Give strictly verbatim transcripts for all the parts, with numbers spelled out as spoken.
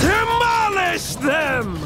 Demolish them!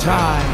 time.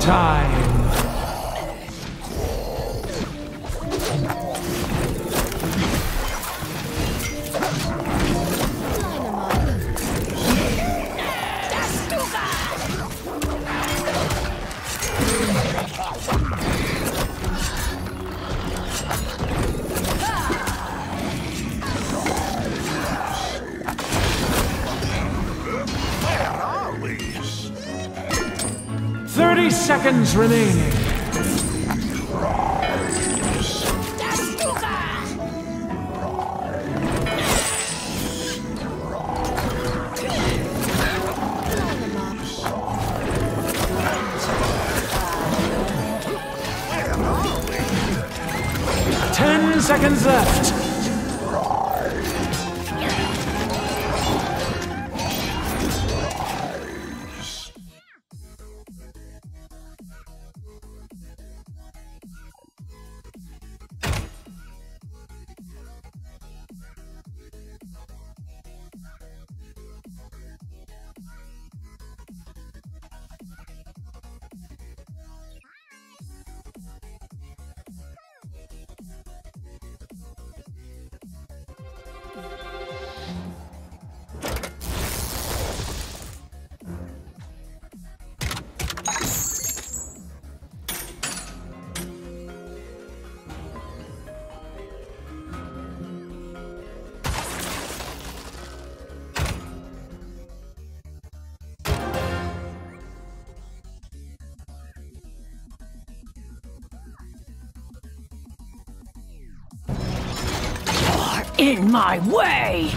Time. seconds remaining. Ten seconds left. In my way!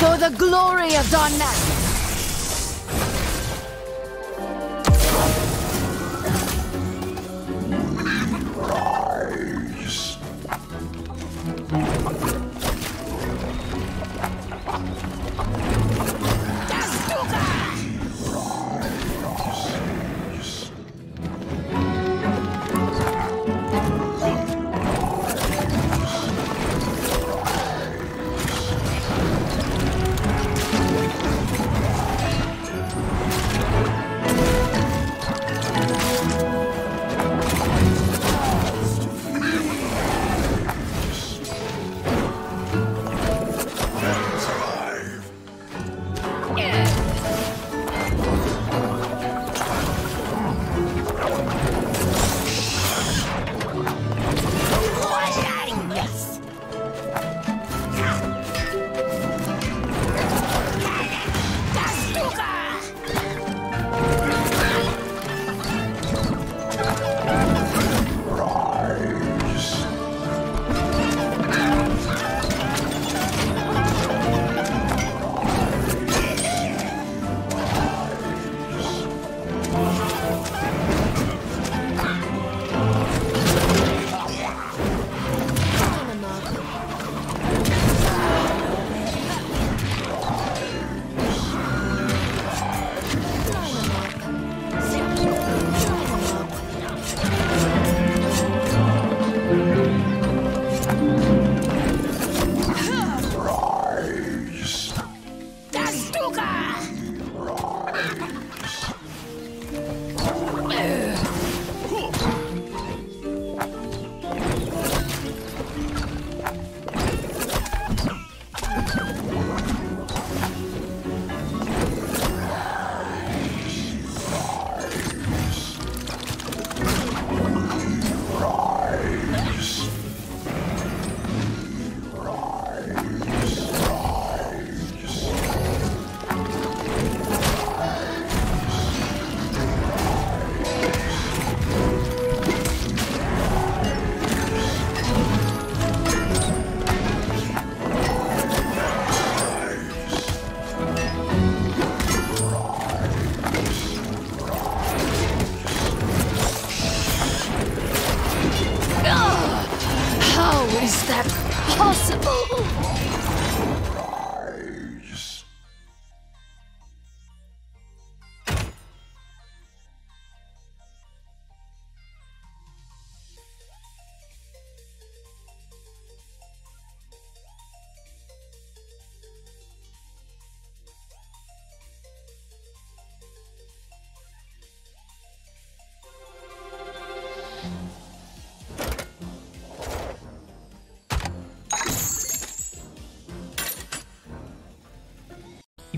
For the glory of Don Mac.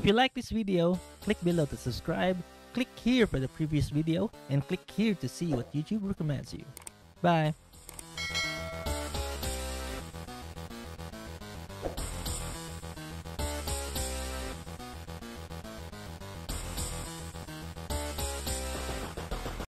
If you like this video, click below to subscribe, click here for the previous video, and click here to see what YouTube recommends you. Bye!